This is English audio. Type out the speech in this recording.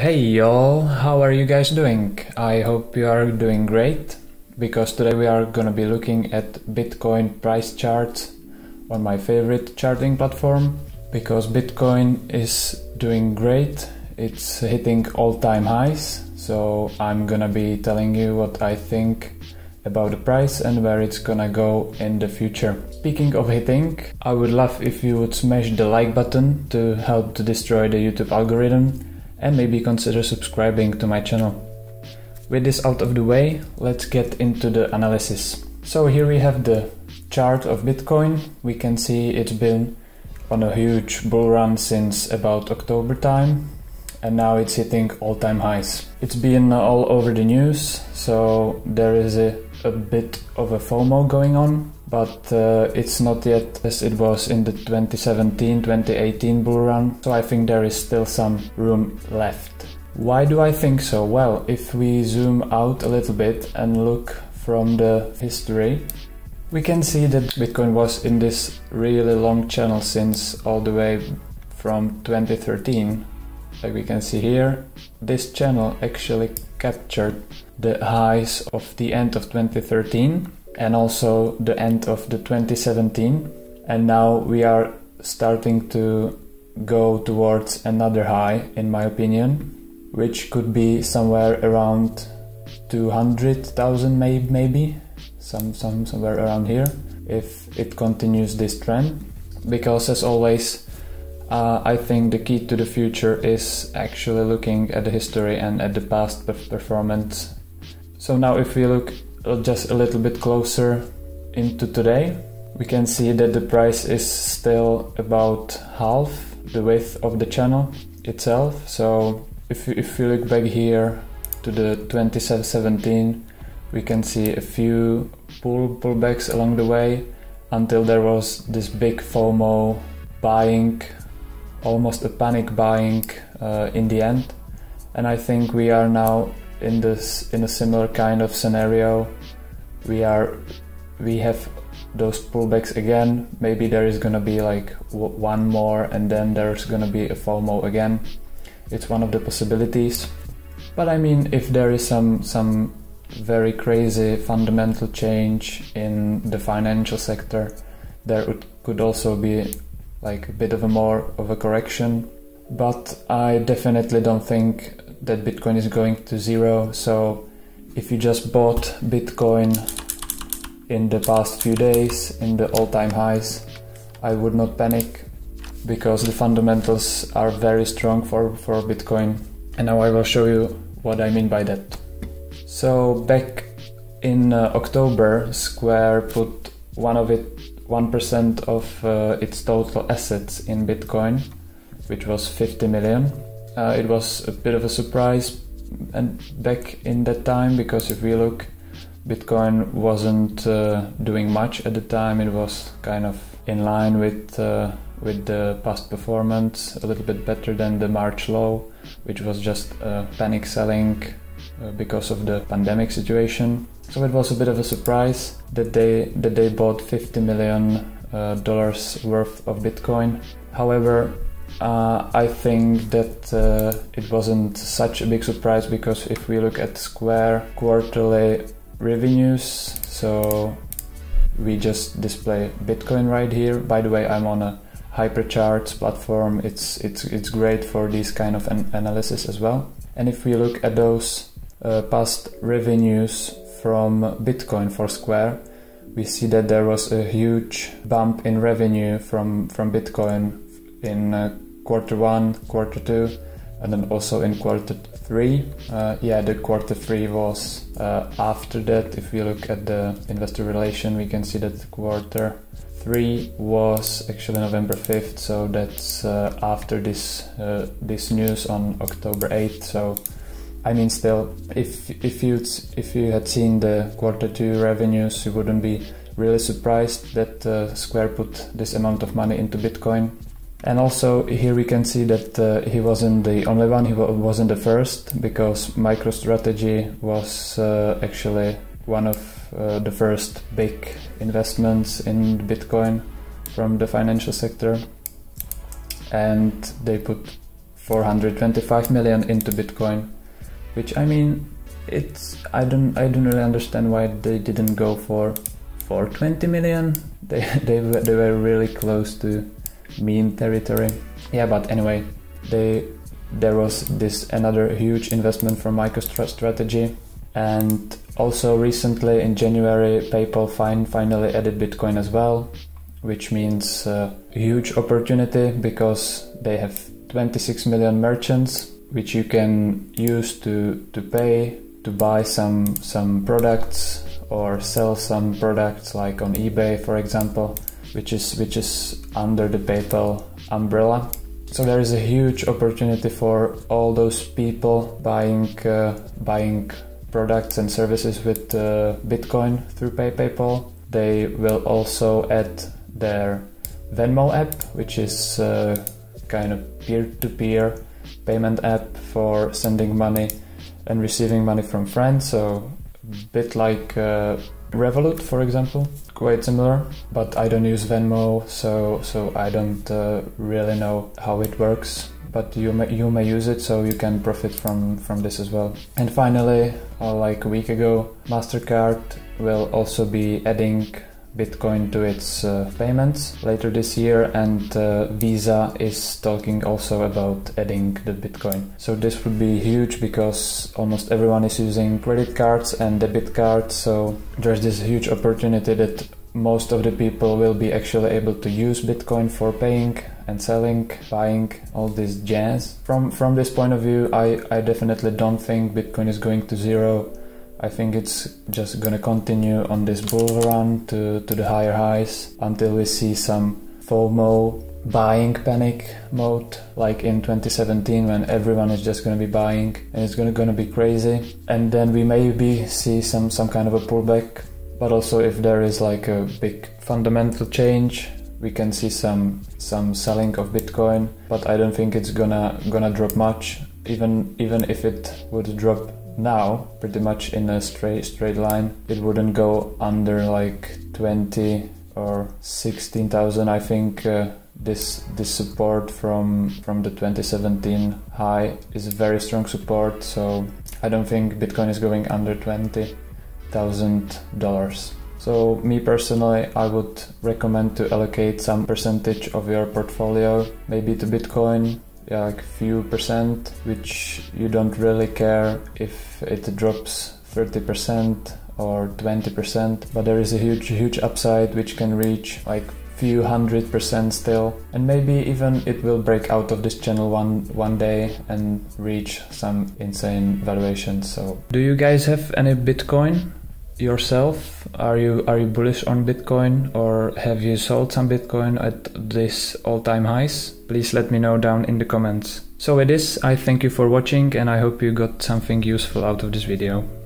Hey y'all, how are you guys doing? I hope you are doing great, because today we are gonna be looking at Bitcoin price charts on my favorite charting platform, because Bitcoin is doing great. It's hitting all-time highs, so I'm gonna be telling you what I think about the price and where it's gonna go in the future. Speaking of hitting, I would love if you would smash the like button to help to destroy the YouTube algorithm, and maybe consider subscribing to my channel. With this out of the way, let's get into the analysis. So here we have the chart of Bitcoin. We can see it's been on a huge bull run since about October time, and now it's hitting all-time highs. It's been all over the news, so there is a bit of a FOMO going on, but it's not yet as it was in the 2017-2018 bull run, so I think there is still some room left. Why do I think so? Well, if we zoom out a little bit and look from the history, we can see that Bitcoin was in this really long channel since all the way from 2013. Like we can see here, this channel actually captured the highs of the end of 2013 and also the end of the 2017, and now we are starting to go towards another high, in my opinion, which could be somewhere around 200,000 maybe, somewhere around here, if it continues this trend, because as always, I think the key to the future is actually looking at the history and at the past performance. So now if we look just a little bit closer into today, we can see that the price is still about half the width of the channel itself. So if you look back here to the 2017, we can see a few pullbacks along the way until there was this big FOMO buying, almost a panic buying in the end, and I think we are now in a similar kind of scenario. We have those pullbacks again. Maybe there is gonna be like one more, and then there's gonna be a FOMO again. It's one of the possibilities. But I mean, if there is some very crazy fundamental change in the financial sector, there could also be like a bit of a more of a correction, but I definitely don't think that Bitcoin is going to zero. So if you just bought Bitcoin in the past few days in the all-time highs, I would not panic, because the fundamentals are very strong for Bitcoin, and now I will show you what I mean by that. So back in October, Square put 1% of its total assets in Bitcoin, which was 50 million. It was a bit of a surprise, and back in that time, because if we look, Bitcoin wasn't doing much at the time. It was kind of in line with the past performance, a little bit better than the March low, which was just panic selling because of the pandemic situation. So it was a bit of a surprise that they bought $50 million worth of Bitcoin. However, I think that it wasn't such a big surprise, because if we look at Square quarterly revenues, so we just display Bitcoin right here. By the way, I'm on a hypercharts platform. It's great for these kind of analysis as well. And if we look at those past revenues from Bitcoin for Square, we see that there was a huge bump in revenue from Bitcoin in Q1, Q2, and then also in Q3. Yeah, the Q3 was after that. If we look at the investor relation, we can see that Q3 was actually November 5th, so that's after this news on October 8th. So I mean, still, if you had seen the Q2 revenues, you wouldn't be really surprised that Square put this amount of money into Bitcoin. And also here we can see that he wasn't the only one. He wasn't the first, because MicroStrategy was actually one of the first big investments in Bitcoin from the financial sector, and they put 425 million into Bitcoin, which, I mean, it's I don't really understand why they didn't go for 420 million. They were really close to meme territory. Yeah, but anyway, there was this another huge investment from MicroStrategy, and also recently in January, PayPal finally added Bitcoin as well, which means a huge opportunity because they have 26 million merchants, which you can use to pay, to buy some products or sell some products, like on eBay, for example, which is under the PayPal umbrella. So there is a huge opportunity for all those people buying products and services with Bitcoin through PayPal. They will also add their Venmo app, which is kind of peer-to-peer payment app for sending money and receiving money from friends, so a bit like Revolut, for example, quite similar. But I don't use Venmo, so I don't really know how it works, but you may use it, so you can profit from this as well. And finally, like a week ago, MasterCard will also be adding Bitcoin to its payments later this year, and Visa is talking also about adding the Bitcoin. So this would be huge because almost everyone is using credit cards and debit cards, so there's this huge opportunity that most of the people will be actually able to use Bitcoin for paying and selling, buying, all this jazz. From this point of view, I definitely don't think Bitcoin is going to zero. I think it's just gonna continue on this bull run to the higher highs until we see some FOMO buying panic mode, like in 2017, when everyone is just gonna be buying and it's gonna be crazy. And then we maybe see some kind of a pullback. But also, if there is like a big fundamental change, we can see some selling of Bitcoin. But I don't think it's gonna drop much. Even if it would drop now, pretty much in a straight line, it wouldn't go under like 20 or 16,000. I think this support from the 2017 high is very strong support, so I don't think Bitcoin is going under $20,000. So me personally, I would recommend to allocate some percentage of your portfolio, maybe to Bitcoin, like few percent, which you don't really care if it drops 30% or 20%, but there is a huge upside which can reach like few 100% still, and maybe even it will break out of this channel one day and reach some insane valuation. So do you guys have any Bitcoin yourself? Are you bullish on Bitcoin, or have you sold some Bitcoin at this all-time highs? Please let me know down in the comments. So with this, I thank you for watching, and I hope you got something useful out of this video.